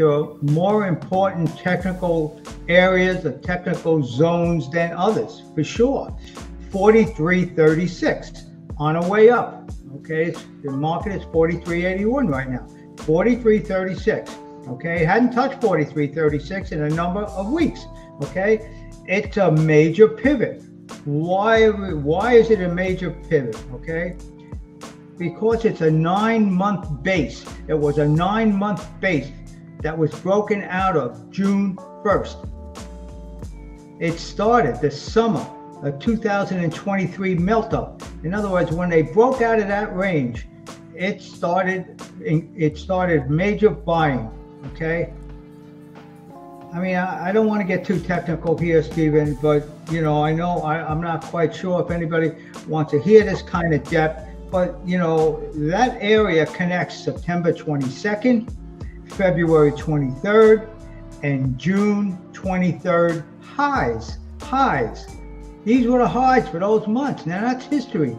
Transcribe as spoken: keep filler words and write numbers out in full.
there are more important technical areas or technical zones than others, for sure. forty-three thirty-six on a way up. Okay, the market is forty-three eighty-one right now. forty-three thirty-six. Okay, hadn't touched forty-three thirty-six in a number of weeks. Okay, it's a major pivot. Why? Why is it a major pivot? Okay, because it's a nine-month base. It was a nine-month base that was broken out of June first. It started this summer, a two thousand twenty-three melt-up. In other words, when they broke out of that range, it started. It started major buying. Okay. I mean, I, I don't want to get too technical here, Stephen, but you know, I know I, I'm not quite sure if anybody wants to hear this kind of depth, but you know, that area connects September twenty-second, February twenty-third, and June twenty-third highs. Highs. These were the highs for those months. Now that's history.